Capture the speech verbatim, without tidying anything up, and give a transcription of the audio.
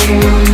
you.